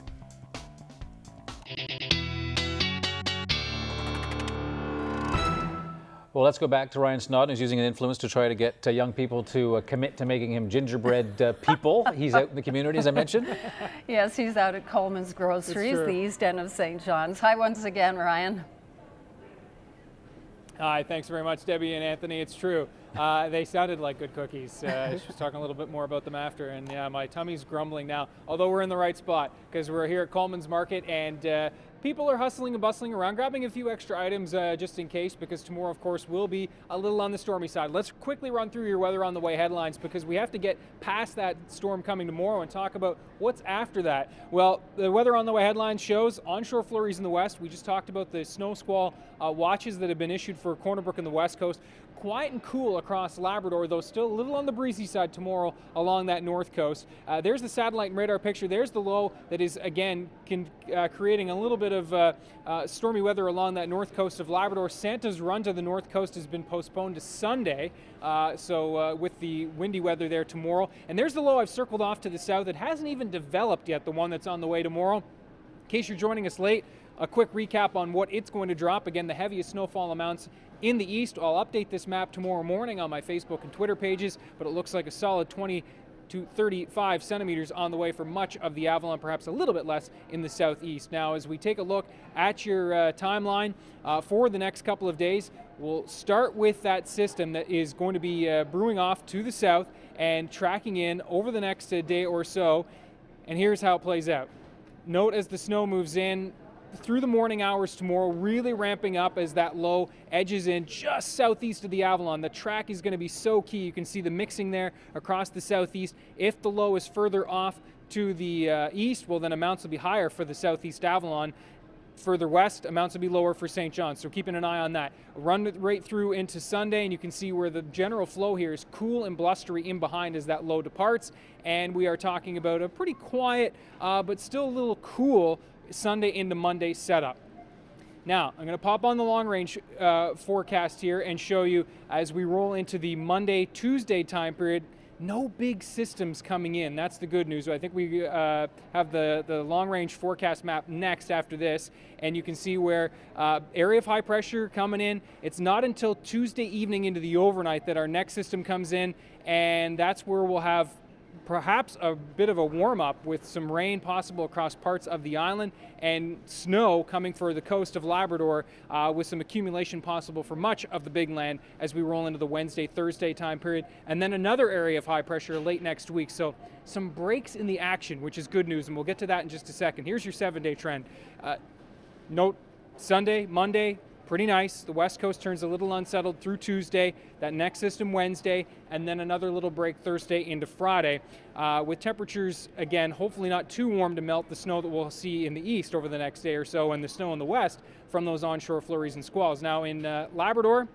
Well, let's go back to Ryan Snodden, who's using an influence to try to get young people to commit to making him gingerbread people. He's out in the community, as I mentioned. Yes, he's out at Coleman's Groceries, the east end of St. John's. Hi once again, Ryan. Hi, thanks very much, Debbie and Anthony. It's true. They sounded like good cookies. She was talking a little bit more about them after, and yeah, my tummy's grumbling now, although we're in the right spot because we're here at Coleman's Market, and people are hustling and bustling around, grabbing a few extra items just in case, because tomorrow, of course, will be a little on the stormy side. Let's quickly run through your weather on the way headlines, because we have to get past that storm coming tomorrow and talk about what's after that. Well, the weather on the way headlines shows onshore flurries in the west. We just talked about the snow squall watches that have been issued for Corner Brook and the west coast. Quiet and cool across Labrador, though still a little on the breezy side tomorrow along that north coast. There's the satellite and radar picture. There's the low that is, again, creating a little bit of stormy weather along that north coast of Labrador. Santa's run to the north coast has been postponed to Sunday, with the windy weather there tomorrow. And there's the low I've circled off to the south. It hasn't even developed yet, the one that's on the way tomorrow. In case you're joining us late, a quick recap on what it's going to drop. Again, the heaviest snowfall amounts in the east. I'll update this map tomorrow morning on my Facebook and Twitter pages, but it looks like a solid 20 to 35 centimeters on the way for much of the Avalon, perhaps a little bit less in the southeast. Now, as we take a look at your timeline for the next couple of days, we'll start with that system that is going to be brewing off to the south and tracking in over the next day or so, and here's how it plays out. Note as the snow moves in, through the morning hours tomorrow, really ramping up as that low edges in just southeast of the Avalon. The track is going to be so key. You can see the mixing there across the southeast. If the low is further off to the east, well, then amounts will be higher for the southeast Avalon. Further west, amounts will be lower for St. John's, so keeping an eye on that. Run right through into Sunday, and you can see where the general flow here is cool and blustery in behind as that low departs, and we are talking about a pretty quiet but still a little cool Sunday into Monday setup. Now, I'm going to pop on the long-range forecast here and show you as we roll into the Monday-Tuesday time period. No big systems coming in. That's the good news. I think we have the long-range forecast map next after this, and you can see where area of high pressure coming in. It's not until Tuesday evening into the overnight that our next system comes in, and that's where we'll have perhaps a bit of a warm-up with some rain possible across parts of the island and snow coming for the coast of Labrador with some accumulation possible for much of the big land as we roll into the Wednesday, Thursday time period, and then another area of high pressure late next week. So some breaks in the action, which is good news, and we'll get to that in just a second. Here's your seven-day trend. Note Sunday, Monday, pretty nice. The west coast turns a little unsettled through Tuesday, that next system Wednesday, and then another little break Thursday into Friday, with temperatures, again, hopefully not too warm to melt the snow that we'll see in the east over the next day or so, and the snow in the west from those onshore flurries and squalls. Now in Labrador,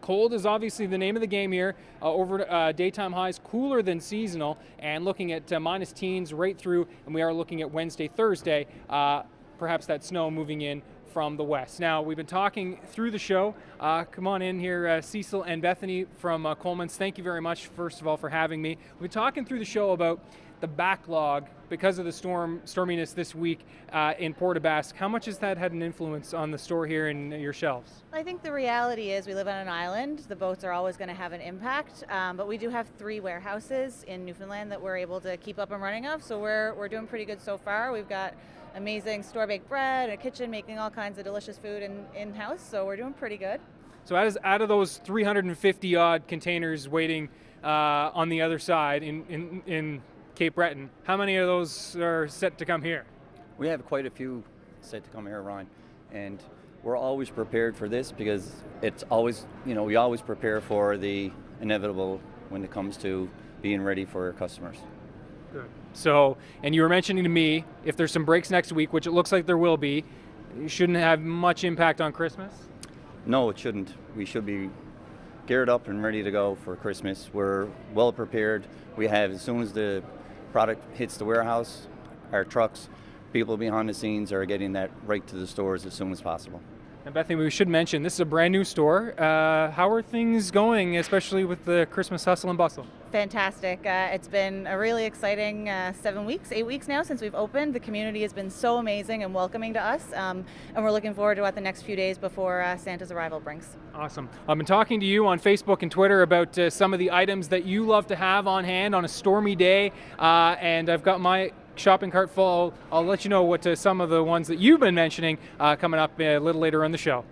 cold is obviously the name of the game here. Over daytime highs cooler than seasonal, and looking at minus teens right through, and we are looking at Wednesday, Thursday, perhaps that snow moving in from the west. Now, we've been talking through the show. Come on in here, Cecil and Bethany from Coleman's. Thank you very much, first of all, for having me. We've been talking through the show about the backlog because of the storminess this week in Port aux Basques. How much has that had an influence on the store here and your shelves? I think the reality is we live on an island. The boats are always going to have an impact, but we do have three warehouses in Newfoundland that we're able to keep up and running off, so we're doing pretty good so far. We've got amazing store-baked bread, a kitchen making all kinds of delicious food in-house, so we're doing pretty good. So out of those 350-odd containers waiting on the other side in Cape Breton, how many of those are set to come here? We have quite a few set to come here, Ryan, and we're always prepared for this because it's always, you know, we always prepare for the inevitable when it comes to being ready for our customers. Good. So, and you were mentioning to me, if there's some breaks next week, which it looks like there will be, it shouldn't have much impact on Christmas? No, it shouldn't. We should be geared up and ready to go for Christmas. We're well prepared. We have, as soon as the product hits the warehouse, our trucks, people behind the scenes are getting that right to the stores as soon as possible. And Bethany, we should mention, this is a brand new store. How are things going, especially with the Christmas hustle and bustle? Fantastic. It's been a really exciting 8 weeks now since we've opened. The community has been so amazing and welcoming to us, and we're looking forward to what the next few days before Santa's arrival brings. Awesome. I've been talking to you on Facebook and Twitter about some of the items that you love to have on hand on a stormy day, and I've got my shopping cart full. I'll let you know what some of the ones that you've been mentioning coming up a little later on the show.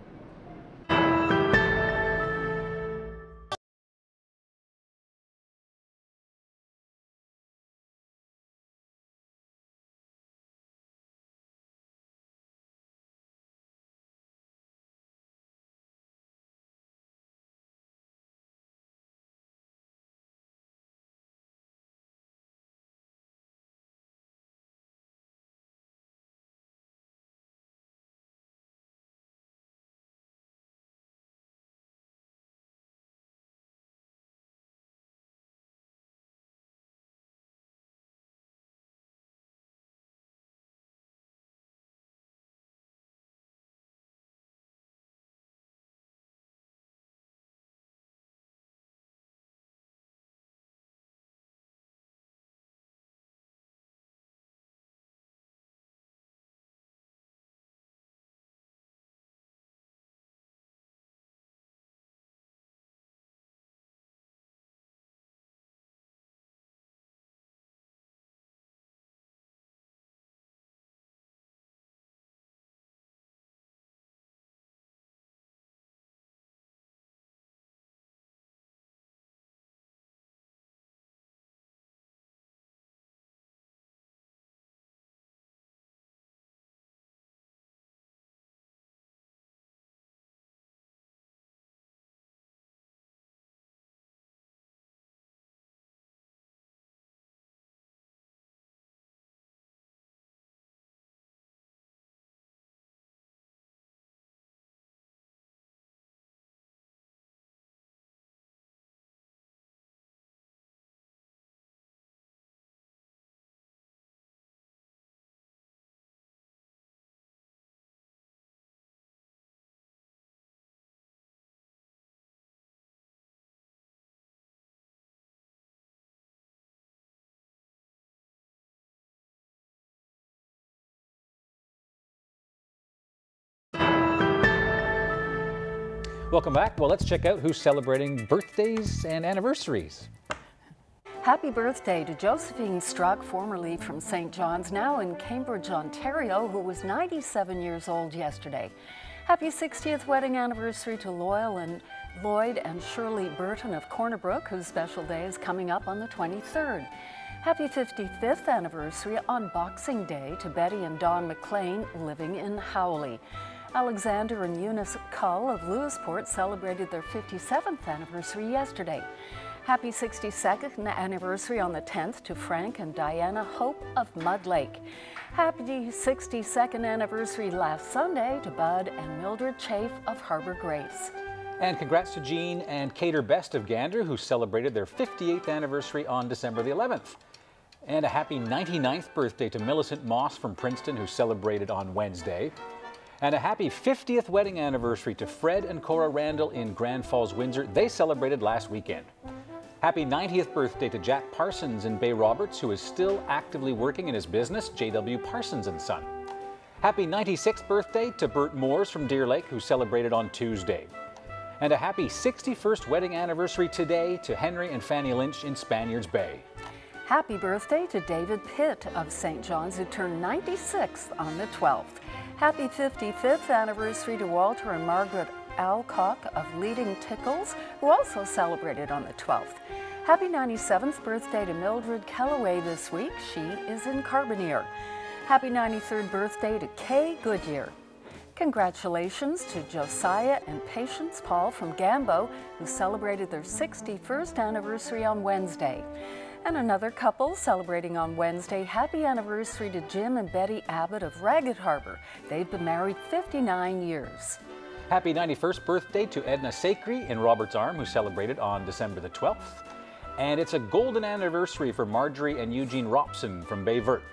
Welcome back. Well, let's check out who's celebrating birthdays and anniversaries. Happy birthday to Josephine Struck, formerly from St. John's, now in Cambridge, Ontario, who was 97 years old yesterday. Happy 60th wedding anniversary to Lloyd and Shirley Burton of Corner Brook, whose special day is coming up on the 23rd. Happy 55th anniversary on Boxing Day to Betty and Don McLean, living in Howley. Alexander and Eunice Cull of Lewisport celebrated their 57th anniversary yesterday. Happy 62nd anniversary on the 10th to Frank and Diana Hope of Mud Lake. Happy 62nd anniversary last Sunday to Bud and Mildred Chafe of Harbor Grace. And congrats to Jean and Cater Best of Gander, who celebrated their 58th anniversary on December the 11th. And a happy 99th birthday to Millicent Moss from Princeton, who celebrated on Wednesday. And a happy 50th wedding anniversary to Fred and Cora Randall in Grand Falls, Windsor. They celebrated last weekend. Happy 90th birthday to Jack Parsons in Bay Roberts, who is still actively working in his business, J.W. Parsons & Son. Happy 96th birthday to Bert Moores from Deer Lake, who celebrated on Tuesday. And a happy 61st wedding anniversary today to Henry and Fanny Lynch in Spaniards Bay. Happy birthday to David Pitt of St. John's, who turned 96 on the 12th. Happy 55th anniversary to Walter and Margaret Alcock of Leading Tickles, who also celebrated on the 12th. Happy 97th birthday to Mildred Kellaway this week. She is in Carbonear. Happy 93rd birthday to Kay Goodyear. Congratulations to Josiah and Patience Paul from Gambo, who celebrated their 61st anniversary on Wednesday. And another couple celebrating on Wednesday, happy anniversary to Jim and Betty Abbott of Ragged Harbor. They've been married 59 years. Happy 91st birthday to Edna Sacri in Roberts Arm, who celebrated on December the 12th. And it's a golden anniversary for Marjorie and Eugene Robson from Bay Verde.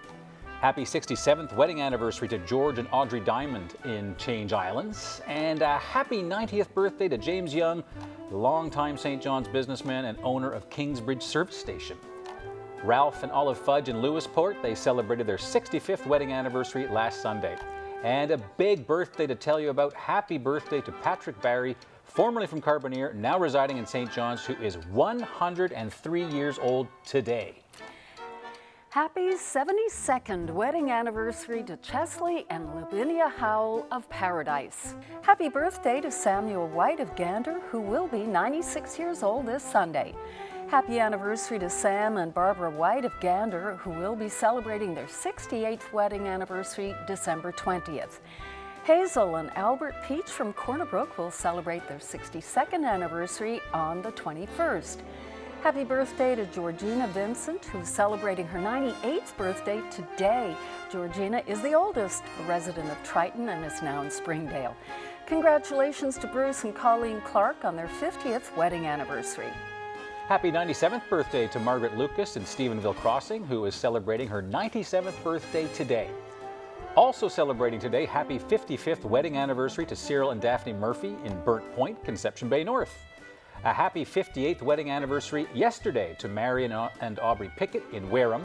Happy 67th wedding anniversary to George and Audrey Diamond in Change Islands. And a happy 90th birthday to James Young, longtime St. John's businessman and owner of Kingsbridge Service Station. Ralph and Olive Fudge in Lewisport, they celebrated their 65th wedding anniversary last Sunday. And a big birthday to tell you about. Happy birthday to Patrick Barry, formerly from Carbonear, now residing in St. John's, who is 103 years old today. Happy 72nd wedding anniversary to Chesley and Lavinia Howell of Paradise. Happy birthday to Samuel White of Gander, who will be 96 years old this Sunday. Happy anniversary to Sam and Barbara White of Gander, who will be celebrating their 68th wedding anniversary December 20th. Hazel and Albert Peach from Corner Brook will celebrate their 62nd anniversary on the 21st. Happy birthday to Georgina Vincent, who's celebrating her 98th birthday today. Georgina is the oldest resident of Triton and is now in Springdale. Congratulations to Bruce and Colleen Clark on their 50th wedding anniversary. Happy 97th birthday to Margaret Lucas in Stephenville Crossing, who is celebrating her 97th birthday today. Also celebrating today, happy 55th wedding anniversary to Cyril and Daphne Murphy in Burnt Point, Conception Bay North. A happy 58th wedding anniversary yesterday to Marion and Aubrey Pickett in Wareham.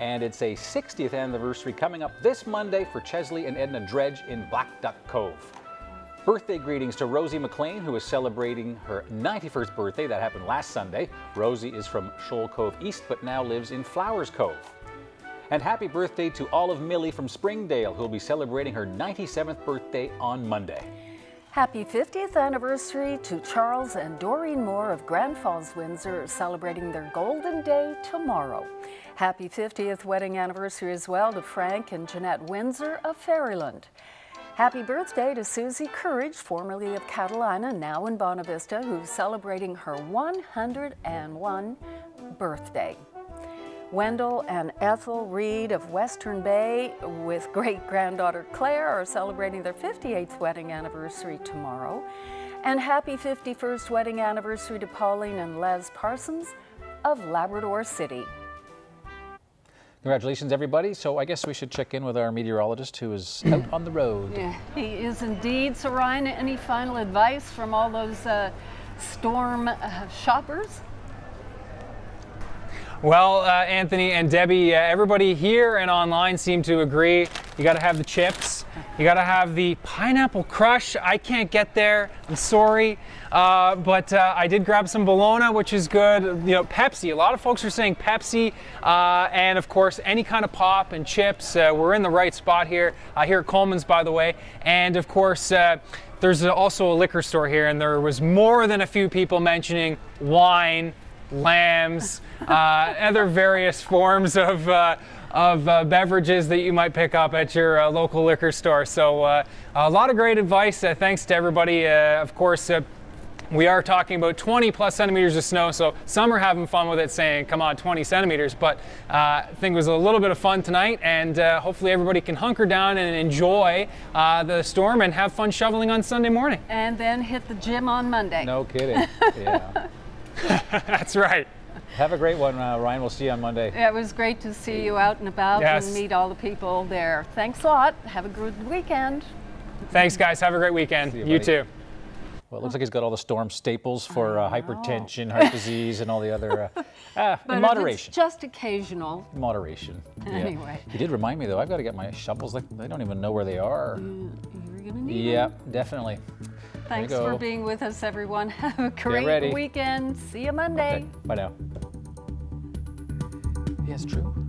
And it's a 60th anniversary coming up this Monday for Chesley and Edna Dredge in Black Duck Cove. Birthday greetings to Rosie McLean, who is celebrating her 91st birthday. That happened last Sunday. Rosie is from Shoal Cove East, but now lives in Flowers Cove. And happy birthday to Olive Millie from Springdale, who will be celebrating her 97th birthday on Monday. Happy 50th anniversary to Charles and Doreen Moore of Grand Falls, Windsor, celebrating their golden day tomorrow. Happy 50th wedding anniversary as well to Frank and Jeanette Windsor of Fairyland. Happy birthday to Susie Courage, formerly of Catalina, now in Bonavista, who's celebrating her 101 birthday. Wendell and Ethel Reed of Western Bay with great-granddaughter Claire are celebrating their 58th wedding anniversary tomorrow. And happy 51st wedding anniversary to Pauline and Les Parsons of Labrador City. Congratulations, everybody. So I guess we should check in with our meteorologist who is out on the road. Yeah, he is indeed. So Ryan, any final advice from all those storm shoppers? Well, Anthony and Debbie, everybody here and online seem to agree. You got to have the chips. You got to have the pineapple crush. I can't get there. I'm sorry. But I did grab some bologna, which is good. You know, Pepsi. A lot of folks are saying Pepsi. And of course, any kind of pop and chips. We're in the right spot here. Here at Coleman's, by the way. And of course, there's also a liquor store here. And there was more than a few people mentioning wine, lambs, other various forms of beverages that you might pick up at your local liquor store. So a lot of great advice. Thanks to everybody. Of course, we are talking about 20 plus centimeters of snow, so some are having fun with it saying, come on, 20 centimeters. But I think it was a little bit of fun tonight, and hopefully everybody can hunker down and enjoy the storm and have fun shoveling on Sunday morning. And then hit the gym on Monday. No kidding. Yeah. That's right. Have a great one, Ryan. We'll see you on Monday. Yeah, it was great to see you out and about. Yes. And meet all the people there. Thanks a lot. Have a good weekend. Thanks, guys. Have a great weekend. You too. Well, it looks like he's got all the storm staples for hypertension, heart disease, and all the other in moderation. It's just occasional. Moderation. Yeah. Anyway. He did remind me, though, I've got to get my shovels. Like, I don't even know where they are. You're going to need them. Yeah, definitely. Thanks for being with us, everyone. Have a great weekend. See you Monday. Bye now. Yes, true.